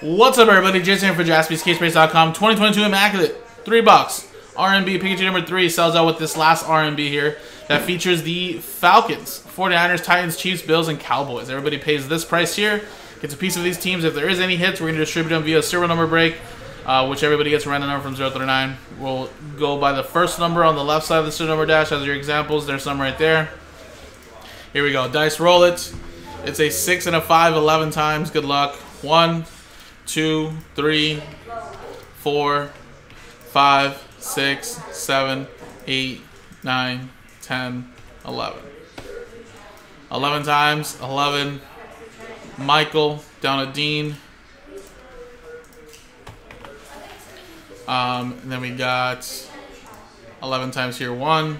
What's up, everybody? Jason here for JaspysCaseBreaks.com. 2022 Immaculate, 3 box. RNB Pikachu number 3 sells out with this last RNB here that features the Falcons, 49ers, Titans, Chiefs, Bills, and Cowboys. Everybody pays this price here, gets a piece of these teams. If there is any hits, we're going to distribute them via serial number break, which everybody gets a random number from 0 through 9. We'll go by the first number on the left side of the serial number dash as your examples. There's some right there. Here we go. Dice roll it. It's a 6 and a 5, 11 times. Good luck. 1, 2, 3, 4, 5, 6, 7, 8, 9, 10, 11. 11 times, 11. Michael, down to Dean. And then we got 11 times here. 1,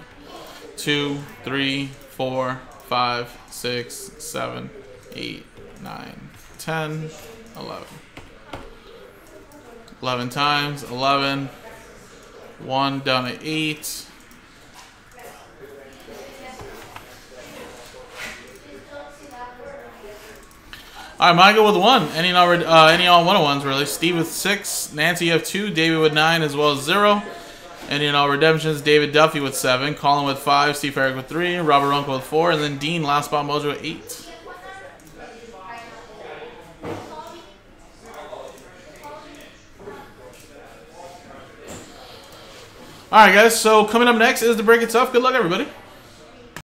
2, 3, 4, 5, 6, 7, 8, 9, 10, 11. 11 times, 11. 1 down to 8. 1. All right, Michael with 1. Any all 101s, really. Steve with 6. Nancy with 2. David with 9 as well as 0. Any and all redemptions. David Duffy with 7. Colin with 5. Steve Herrick with 3. Robert Ronco with 4. And then Dean, last spot mojo, with 8. All right, guys, so coming up next is the break itself. Good luck, everybody.